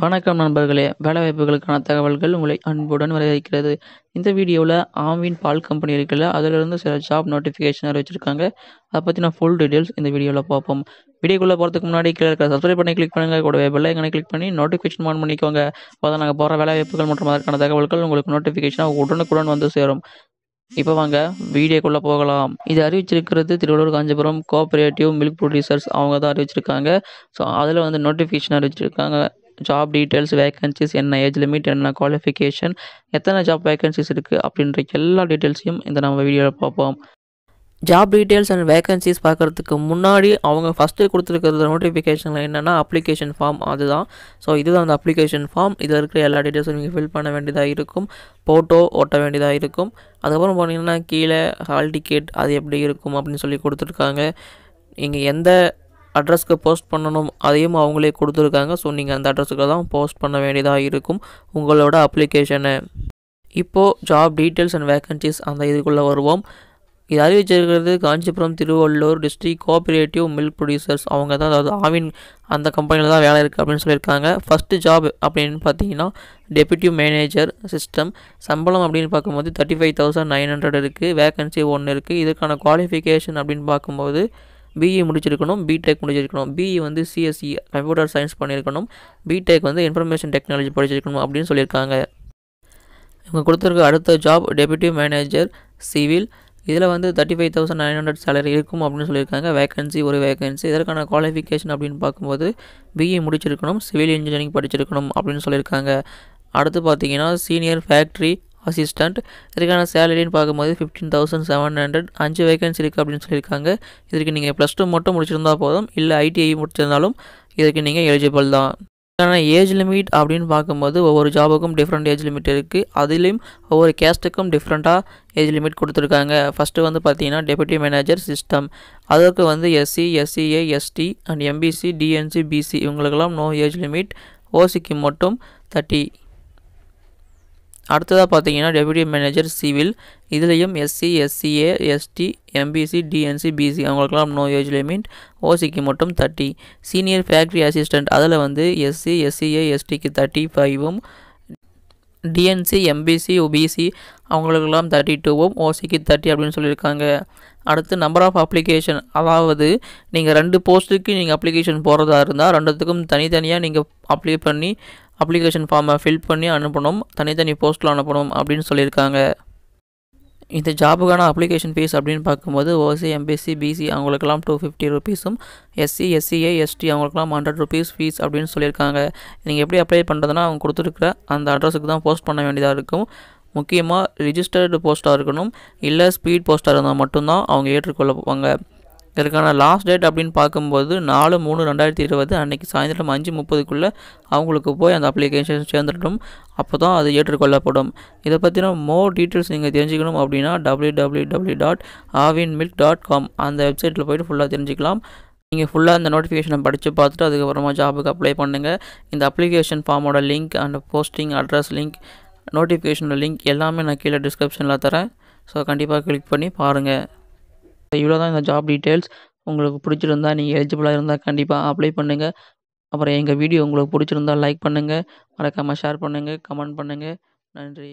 வணக்கம் நண்பர்களே, வேலைவாய்ப்புகளுக்கான தகவல்கள் உங்களை அன்புடன் வரவேற்கிறது. இந்த வீடியோவில் ஆவின் பால் கம்பெனி இருக்குல்ல, அதிலிருந்து சில ஜாப் நோட்டிஃபிகேஷன் அறிவிச்சிருக்காங்க. அதை பற்றின ஃபுல் டீட்டெயில்ஸ் இந்த வீடியோவில் பார்ப்போம். வீடியோக்குள்ளே போகிறதுக்கு முன்னாடி கீழே இருக்கிற சப்ஸ்கிரைப் பண்ணி கிளிக் பண்ணுங்கள். கூடவே பெல் ஐக்கானை கிளிக் பண்ணி நோட்டிஃபிகேஷன் ஆன் பண்ணிக்கோங்க. அப்போ தான் நாங்கள் போகிற வேலைவாய்ப்புகள் மற்றும் அதற்கான தகவல்கள் உங்களுக்கு நோட்டிஃபிகேஷனாக உடனுக்குடன் வந்து சேரும். இப்போ வாங்க வீடியோக்குள்ளே போகலாம். இது அறிவிச்சிருக்கிறது Tiruvallur Kanchipuram cooperative milk producers அவங்க தான் அறிவிச்சிருக்காங்க. ஸோ அதில் வந்து நோட்டிஃபிகேஷன் அறிவிச்சிருக்காங்க. ஜாப் டீட்டெயில்ஸ், வேகன்சிஸ், என்ன ஏஜ் லிமிட், என்ன குவாலிஃபிகேஷன், எத்தனை ஜாப் வேகன்சிஸ் இருக்குது அப்படின்ற எல்லா டீட்டெயில்ஸையும் இந்த நம்ம வீடியோவில் பார்ப்போம். ஜாப் டீட்டெயில்ஸ் அண்ட் வேகன்சிஸ் பார்க்குறதுக்கு முன்னாடி அவங்க ஃபஸ்ட்டு கொடுத்துருக்கிறது நோட்டிஃபிகேஷனில் என்னென்னா அப்ளிகேஷன் ஃபார்ம், அதுதான். ஸோ இதுதான் அந்த அப்ளிகேஷன் ஃபார்ம். இதில் இருக்கிற எல்லா டீட்டெயில்ஸும் நீங்கள் ஃபில் பண்ண வேண்டியதாக இருக்கும், ஃபோட்டோ ஒட்ட வேண்டியதாக இருக்கும். அதுக்கப்புறம் பார்த்திங்கன்னா கீழே ஹால் டிக்கெட் அது எப்படி இருக்கும் அப்படின்னு சொல்லி கொடுத்துருக்காங்க. நீங்கள் எந்த அட்ரஸ்க்கு போஸ்ட் பண்ணணும் அதையும் அவங்களே கொடுத்துருக்காங்க. ஸோ நீங்கள் அந்த அட்ரஸுக்கு தான் போஸ்ட் பண்ண வேண்டியதாக இருக்கும் உங்களோட அப்ளிகேஷனை. இப்போது ஜாப் டீட்டெயில்ஸ் அண்ட் வேகன்சிஸ் அந்த இதுக்குள்ளே வருவோம். இது அறிவிச்சிருக்கிறது Kanchipuram Tiruvallur district cooperative milk producers அவங்க தான், அதாவது ஆவின் அந்த கம்பெனியில் தான் வேலை இருக்குது அப்படின்னு சொல்லியிருக்காங்க. ஃபஸ்ட்டு ஜாப் அப்படின்னு பார்த்தீங்கன்னா டெப்யூட்டி மேனேஜர் சிஸ்டம். சம்பளம் அப்படின்னு பார்க்கும்போது 35,900 இருக்குது. வேகன்சி ஒன்று இருக்குது. இதுக்கான குவாலிஃபிகேஷன் அப்படின்னு பார்க்கும்போது பிஇ முடிச்சிருக்கணும், பிடெக் முடிச்சிருக்கணும். பிஇ வந்து சிஎஸ்சி கம்ப்யூட்டர் சயின்ஸ் பண்ணியிருக்கணும், பிடெக் வந்து இன்ஃபர்மேஷன் டெக்னாலஜி படிச்சிருக்கணும் அப்படின்னு சொல்லியிருக்காங்க. இவங்க கொடுத்துருக்க அடுத்த ஜாப் டெப்யூட்டி மேனேஜர் சிவில். இதில் வந்து 35,900 சேலரி இருக்கும் அப்படின்னு சொல்லியிருக்காங்க. வேகன்சி ஒரு வேகன்சி. இதற்கான குவாலிஃபிகேஷன் அப்படின்னு பார்க்கும்போது பிஇ முடிச்சிருக்கணும், சிவில் இன்ஜினியரிங் படிச்சிருக்கணும் அப்படின்னு சொல்லியிருக்காங்க. அடுத்து பார்த்தீங்கன்னா சீனியர் ஃபேக்ட்ரி அசிஸ்டண்ட். இதற்கான சேலரின்னு பார்க்கும்போது 15,700. 5 வேகன்சி இருக்குது அப்படின்னு சொல்லியிருக்காங்க. இதுக்கு நீங்கள் +2 மட்டும் முடிச்சிருந்தால் போதும், இல்லை ஐடிஐ முடிச்சிருந்தாலும் இதுக்கு நீங்கள் எலிஜிபிள் தான். ஆனால் ஏஜ் லிமிட் அப்படின்னு பார்க்கும்போது ஒவ்வொரு ஜாபுக்கும் டிஃப்ரெண்ட் ஏஜ் லிமிட் இருக்குது. அதுலேயும் ஒவ்வொரு கேஸ்ட்டுக்கும் டிஃப்ரெண்ட்டாக ஏஜ் லிமிட் கொடுத்துருக்காங்க. ஃபஸ்ட்டு வந்து பார்த்தீங்கன்னா டெப்யூட்டி மேனேஜர் சிஸ்டம். அதற்கு வந்து SC, SCA, ST and MBC, DNC, BC இவங்களுக்கெல்லாம் நோ ஏஜ் லிமிட். ஓசிக்கு மட்டும் 30. அடுத்ததாக பார்த்தீங்கன்னா டெப்யூட்டி மேனேஜர் சிவில். இதுலேயும் SC, SCA, ST, MBC, DNC, BC அவங்களுக்கெல்லாம் நோ ஏஜ் லிமிட். ஓசிக்கு மட்டும் 30. சீனியர் ஃபேக்ட்ரி அசிஸ்டண்ட் அதில் வந்து எஸ்சி, எஸ்சிஏ, எஸ்டிக்கு 35, டிஎன்சி, எம்பிசி, பிசி அவங்களுக்கெல்லாம் 32, ஓசிக்கு 30 அப்படின்னு சொல்லியிருக்காங்க. அடுத்து நம்பர் ஆஃப் அப்ளிகேஷன், அதாவது நீங்கள் 2 போஸ்ட்டுக்கு நீங்கள் அப்ளிகேஷன் போகிறதா இருந்தால் 2த்துக்கும் தனித்தனியாக நீங்கள் அப்ளை பண்ணி அப்ளிகேஷன் ஃபார்மை ஃபில் பண்ணி அனுப்பணும், தனித்தனி போஸ்ட்டில் அனுப்பணும் அப்படின்னு சொல்லியிருக்காங்க. இந்த ஜாபுக்கான அப்ளிகேஷன் ஃபீஸ் அப்படின்னு பார்க்கும்போது ஓசி, எம்பிசி, பிசி அவங்களுக்கெல்லாம் 250 ருபீஸும் எஸ்சி, எஸ்சிஏ, எஸ்டி அவங்களுக்கெல்லாம் 100 ருபீஸ் ஃபீஸ் அப்படின்னு சொல்லியிருக்காங்க. நீங்கள் எப்படி அப்ளை பண்ணுறதுனா அவங்க கொடுத்துருக்குற அந்த அட்ரஸுக்கு தான் போஸ்ட் பண்ண வேண்டியதாக இருக்கும். முக்கியமாக ரிஜிஸ்டர்டு போஸ்ட்டாக இருக்கணும், இல்லை ஸ்பீட் போஸ்ட்டாக இருந்தால் மட்டும்தான் அவங்க ஏற்றுக்கொள்ளுவாங்க. இதற்கான லாஸ்ட் டேட் அப்படின்னு பார்க்கும்போது 4/3/2020 அன்றைக்கி சாயந்தரம் 5:30க்குள்ளே அவங்களுக்கு போய் அந்த அப்ளிகேஷன் சேர்ந்துடணும். அப்போ தான் அது ஏற்றுக்கொள்ளப்படும். இதை பற்றின மோர் டீட்டெயில்ஸ் நீங்கள் தெரிஞ்சுக்கணும் அப்படின்னா www.avinmilk.com அந்த வெப்சைட்டில் போய்ட்டு ஃபுல்லாக தெரிஞ்சுக்கலாம். நீங்கள் ஃபுல்லாக இந்த நோட்டிஃபிகேஷனை படித்து பார்த்துட்டு அதுக்கப்புறமா ஜாபுக்கு அப்ளை பண்ணுங்கள். இந்த அப்ளிகேஷன் ஃபார்மோட link and posting address link, நோட்டிஃபிகேஷனோட லிங்க் எல்லாமே நான் கீழே டிஸ்கிரிப்ஷனில் தரேன். ஸோ கண்டிப்பாக கிளிக் பண்ணி பாருங்கள். இவ்வளோ தான் இந்த ஜாப் டீட்டெயில்ஸ். உங்களுக்கு பிடிச்சிருந்தால், நீங்கள் எலிஜிபிளாக இருந்தால் கண்டிப்பாக அப்ளை பண்ணுங்கள். அப்புறம் எங்கள் வீடியோ உங்களுக்கு பிடிச்சிருந்தால் லைக் பண்ணுங்கள், மறக்காமல் ஷேர் பண்ணுங்கள், கமெண்ட் பண்ணுங்கள். நன்றி.